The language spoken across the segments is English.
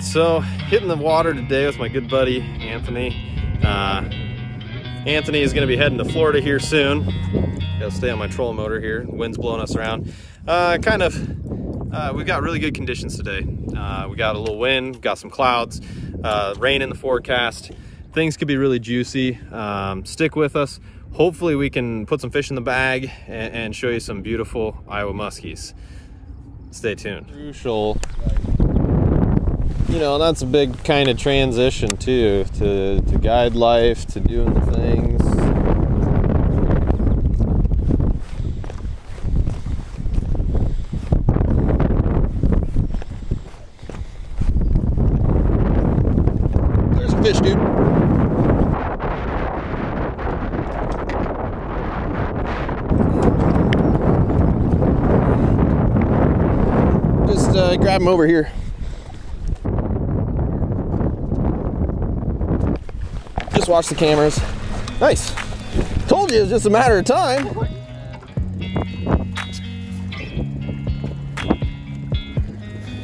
Alright, so hitting the water today with my good buddy Anthony. Anthony is going to be heading to Florida here soon. Gotta stay on my trolling motor here. The wind's blowing us around. We've got really good conditions today. We got a little wind, got some clouds, rain in the forecast. Things could be really juicy. Stick with us. Hopefully we can put some fish in the bag and show you some beautiful Iowa muskies. Stay tuned. Crucial. You know, that's a big kind of transition too, to guide life, to doing the things. There's a fish, dude. Grab him over here. Just watch the cameras. Nice. Told you it was just a matter of time.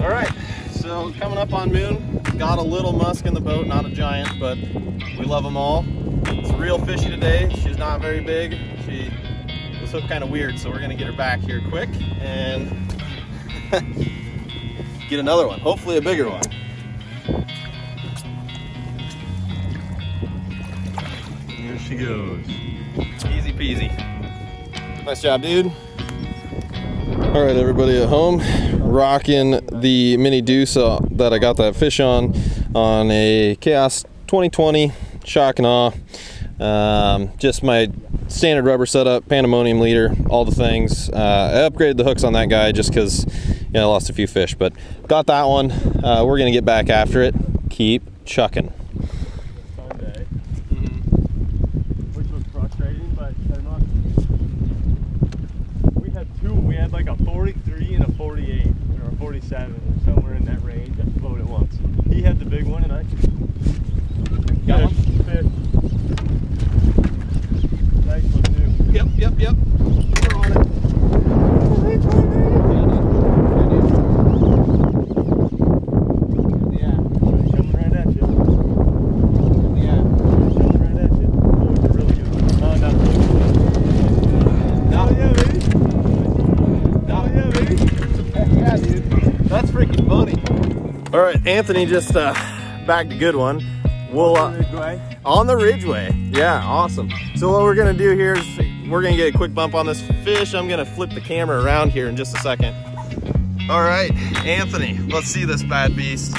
All right, so coming up on Moon, got a little musk in the boat, not a giant, but we love them all. It's real fishy today. She's not very big. She was hooked kind of weird, so we're gonna get her back here quick and get another one, hopefully a bigger one. Here she goes. Easy peasy. Nice job, dude. All right, everybody at home, rocking the Mini Dussa that I got that fish on a Chaos 2020 shock and awe. Just my standard rubber setup, pandemonium leader, all the things. I upgraded the hooks on that guy just because, you know, I lost a few fish, but got that one. We're gonna get back after it. Keep chucking. Sunday, which was frustrating, but they're not. We had two. We had like a 43 and a 48 or a 47 or somewhere in that range. I floated at once. He had the big one, and I got one fish. Yep. We're on it. Yeah, coming right at you. Yeah, coming right at you. Oh, it's really good. Oh, yeah, baby. Oh, yeah, baby. Heck yeah, dude. That's freaking money. All right, Anthony just bagged a good one. We'll, on the Ridgway. Yeah, awesome. So what we're gonna do here is we're gonna get a quick bump on this fish. I'm gonna flip the camera around here in just a second. All right, Anthony, let's see this bad beast.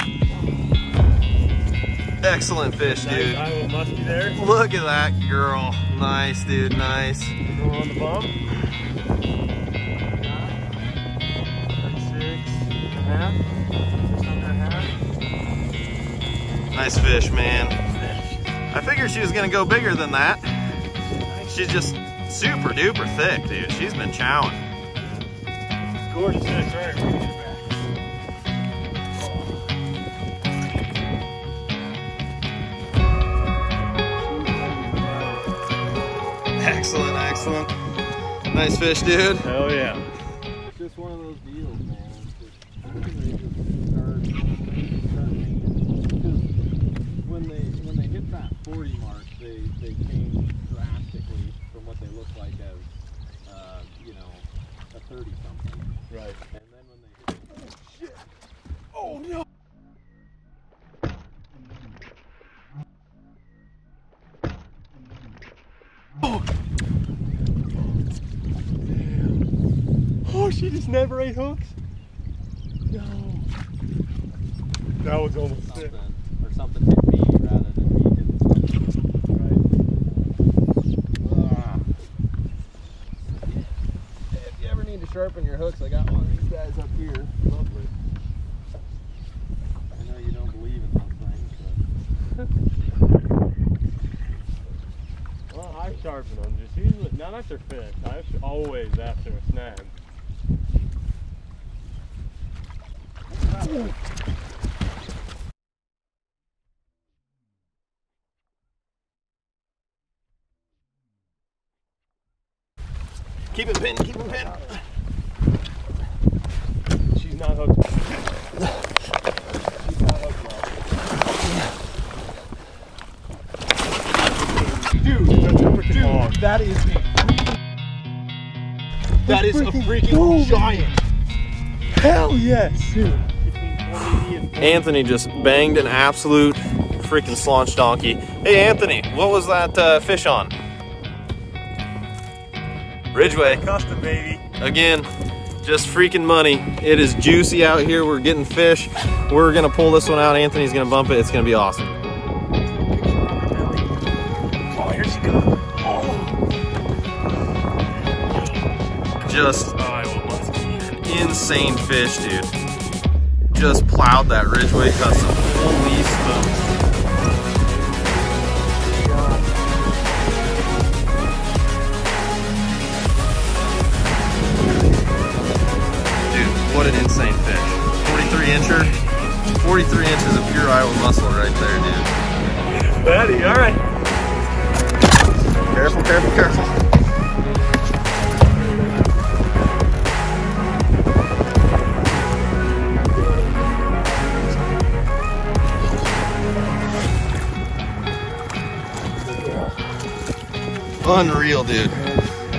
Excellent fish, dude. Iowa muskie there. Look at that girl. Nice, dude, nice. Go on the bump. 6.5. 6.5. Nice fish, man. I figured she was gonna go bigger than that. She's just super duper thick, dude. She's been chowing. Gorgeous. That's right. We're gonna get it back. Excellent, excellent. Nice fish, dude. Hell yeah. It's just one of those deals, man. Because when they hit that 40 mark, they change drastically from what they look like as, you know, a 30-something. Right. And then when they hit, oh, shit! Oh, no! Oh! Damn. Oh, she just never ate hooks? No. That was almost something, or something hit me rather than me hitting something. Sharpen your hooks. I got one of these guys up here. Lovely. I know you don't believe in those things, but well, I sharpen them just usually not after fish. I always after a snag. Ooh. Keep it pinned. Keep it pinned. She's not hooked. She's not hooked. That is a freaking, that is freaking a freaking boom. Giant. Hell yes, dude. Anthony just banged an absolute freaking slaunch donkey. Hey Anthony, what was that fish on? Ridgway. Custom, baby. Again, just freaking money. It is juicy out here. We're getting fish. We're gonna pull this one out. Anthony's gonna bump it. It's gonna be awesome. Oh, here she goes. Oh. Just an insane fish, dude. Just plowed that Ridgway Custom. Holy smokes. What an insane fish. 43-incher. 43 inches of pure Iowa muscle right there, dude. Buddy, all right. Careful, careful, careful. Unreal, dude.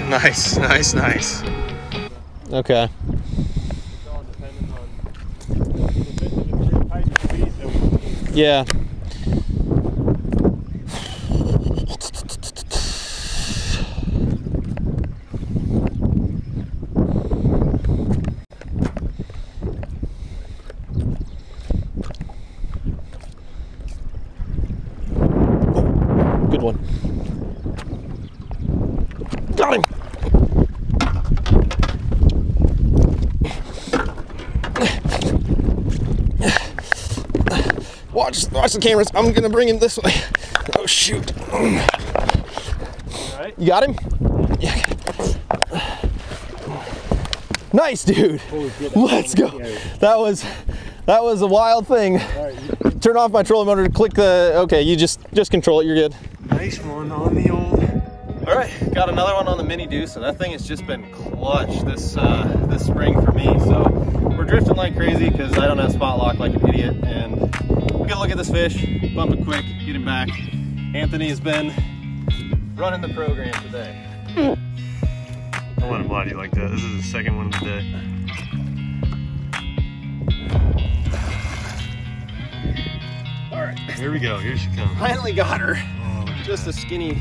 Nice, nice, nice. Okay. Yeah. Oh, good one. Got him. Watch the cameras. I'm gonna bring him this way. Oh shoot! All right. You got him? Yeah. Nice, dude. Holy shit, let's go. That was a wild thing. Right. Turn off my trolling motor. Click the. Okay, you just control it. You're good. Nice one on the old. All right, got another one on the Mini Dussa. That thing has just been clutch this spring for me. So we're drifting like crazy because I don't have spot lock like an idiot and. Get a look at this fish, bump it quick, get him back. Anthony has been running the program today. I want to blind you like that. This is the second one of the day. All right, here we go. Here she comes. Finally got her. Oh, just a skinny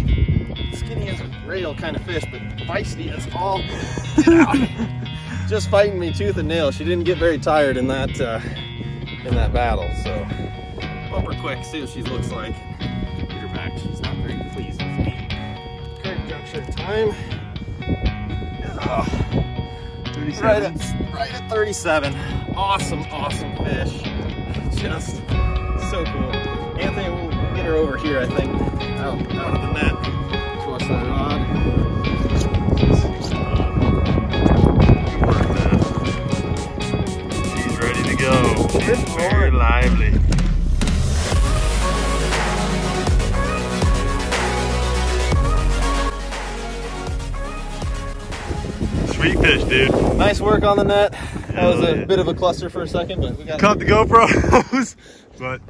as a rail kind of fish, but feisty as all. Just fighting me tooth and nail. She didn't get very tired in that battle, so. Bump her quick, see what she looks like. Get her back, she's not very pleased with me. Current juncture time. Oh, 37. Right at 37. Awesome, awesome fish. Just so cool. Anthony will get her over here, I think. Out of the net. Toss that rod. She's ready to go. She's very lively. Sweet fish, dude. Nice work on the net. That was a bit of a cluster for a second, but we got caught the GoPros. But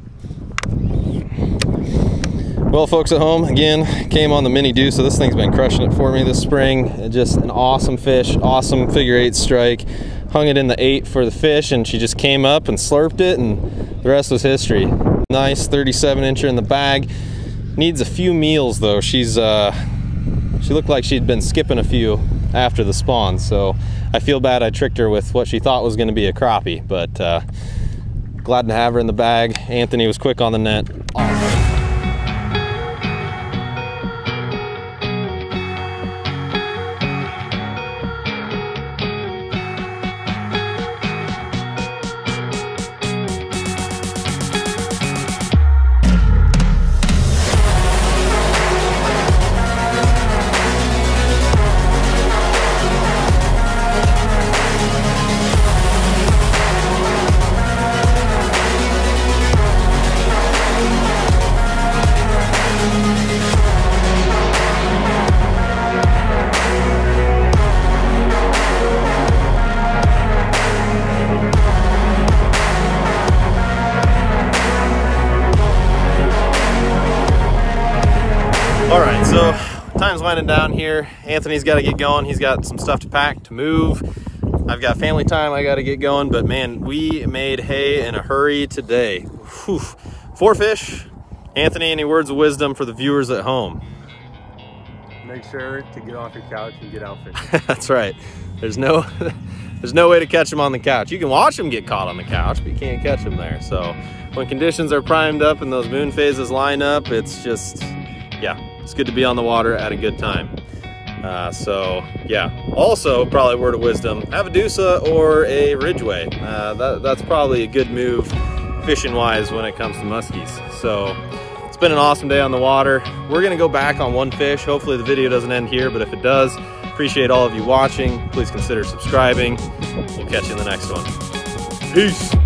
well, folks at home, again, came on the Mini Dussa. So this thing's been crushing it for me this spring. Just an awesome fish, awesome figure 8 strike. Hung it in the 8 for the fish, and she just came up and slurped it, and the rest was history. Nice 37-incher in the bag. Needs a few meals though. She's she looked like she'd been skipping a few after the spawn, so I feel bad I tricked her with what she thought was going to be a crappie, but glad to have her in the bag. Anthony was quick on the net. Awesome. time's winding down here. Anthony's got to get going. He's got some stuff to pack, to move. I've got family time I got to get going, but man, we made hay in a hurry today. Whew. 4 fish. Anthony, any words of wisdom for the viewers at home? Make sure to get off your couch and get out fishing. That's right. There's no way to catch them on the couch. You can watch them get caught on the couch, but you can't catch them there. So when conditions are primed up and those moon phases line up, it's just, yeah, it's good to be on the water at a good time. So yeah, also probably a word of wisdom, have a Dussa or a Ridgway. That's probably a good move fishing wise when it comes to muskies. So it's been an awesome day on the water. We're gonna go back on 1 fish. Hopefully the video doesn't end here, but if it does, appreciate all of you watching. Please consider subscribing. We'll catch you in the next one. Peace.